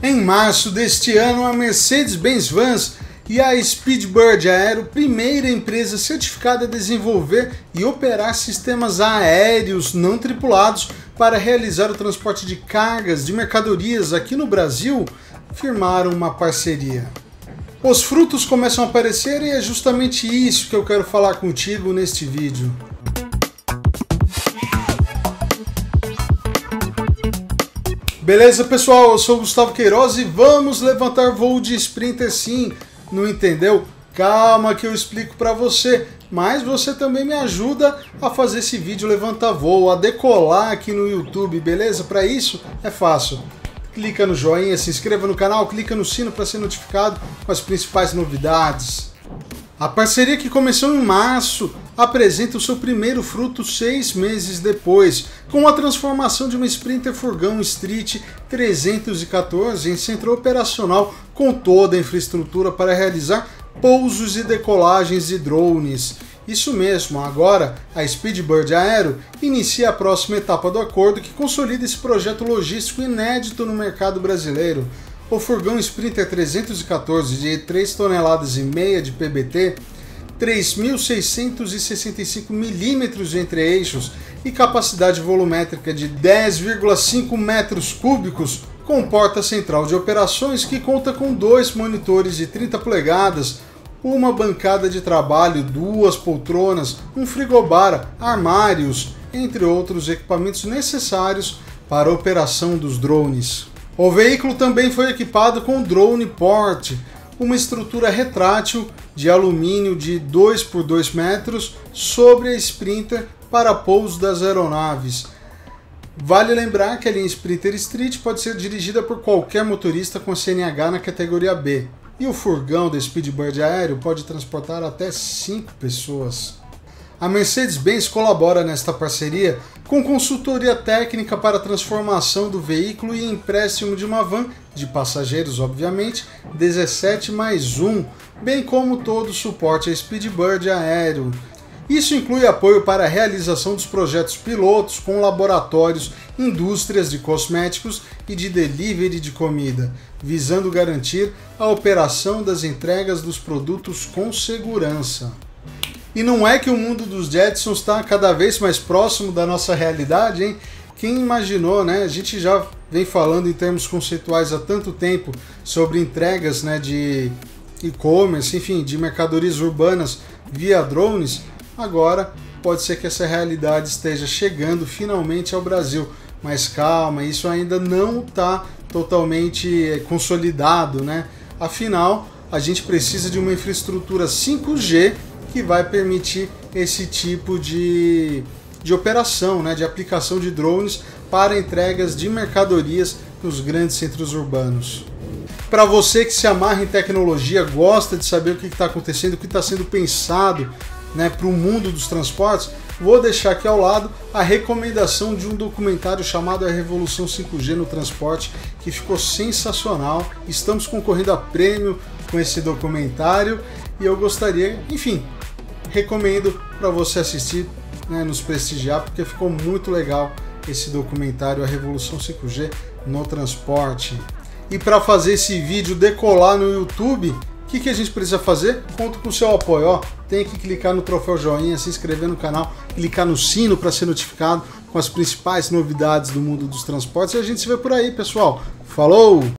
Em março deste ano, a Mercedes-Benz Vans e a Speedbird Aero, primeira empresa certificada a desenvolver e operar sistemas aéreos não tripulados para realizar o transporte de cargas de mercadorias aqui no Brasil, firmaram uma parceria. Os frutos começam a aparecer e é justamente isso que eu quero falar contigo neste vídeo. Beleza, pessoal? Eu sou Gustavo Queiroz e vamos levantar voo de Sprinter sim. Não entendeu? Calma que eu explico para você, mas você também me ajuda a fazer esse vídeo levantar voo, a decolar aqui no YouTube, beleza? Para isso é fácil. Clica no joinha, se inscreva no canal, clica no sino para ser notificado com as principais novidades. A parceria que começou em março apresenta o seu primeiro fruto 6 meses depois, com a transformação de uma Sprinter Furgão Street 314 em centro operacional com toda a infraestrutura para realizar pousos e decolagens de drones. Isso mesmo, agora a Speedbird Aero inicia a próxima etapa do acordo que consolida esse projeto logístico inédito no mercado brasileiro. O furgão Sprinter 314 de 3,5 toneladas de PBT, 3.665 milímetros entre eixos e capacidade volumétrica de 10,5 metros cúbicos, comporta a central de operações que conta com 2 monitores de 30 polegadas, uma bancada de trabalho, 2 poltronas, um frigobar, armários, entre outros equipamentos necessários para a operação dos drones. O veículo também foi equipado com o DronePort, uma estrutura retrátil de alumínio de 2 por 2 metros sobre a Sprinter para pouso das aeronaves. Vale lembrar que a linha Sprinter Street pode ser dirigida por qualquer motorista com CNH na categoria B. E o furgão da Speedbird Aero pode transportar até 5 pessoas. A Mercedes-Benz colabora nesta parceria com consultoria técnica para a transformação do veículo e empréstimo de uma van, de passageiros obviamente, 17+1, bem como todo o suporte à Speedbird Aero. Isso inclui apoio para a realização dos projetos pilotos com laboratórios, indústrias de cosméticos e de delivery de comida, visando garantir a operação das entregas dos produtos com segurança. E não é que o mundo dos Jetsons está cada vez mais próximo da nossa realidade, hein? Quem imaginou, né? A gente já vem falando em termos conceituais há tanto tempo sobre entregas, né, de e-commerce, enfim, de mercadorias urbanas via drones. Agora, pode ser que essa realidade esteja chegando finalmente ao Brasil, mas calma, isso ainda não está totalmente consolidado, né? Afinal, a gente precisa de uma infraestrutura 5G que vai permitir esse tipo de operação, né? De aplicação de drones para entregas de mercadorias nos grandes centros urbanos. Para você que se amarra em tecnologia, gosta de saber o que está acontecendo, o que está sendo pensado, né, para o mundo dos transportes, vou deixar aqui ao lado a recomendação de um documentário chamado A Revolução 5G no Transporte, que ficou sensacional. Estamos concorrendo a prêmio com esse documentário e eu gostaria, enfim, recomendo para você assistir, né, nos prestigiar, porque ficou muito legal esse documentário A Revolução 5G no Transporte. E para fazer esse vídeo decolar no YouTube, o que a gente precisa fazer? Conto com o seu apoio, ó. Tem que clicar no troféu joinha, se inscrever no canal, clicar no sino para ser notificado com as principais novidades do mundo dos transportes. E a gente se vê por aí, pessoal. Falou!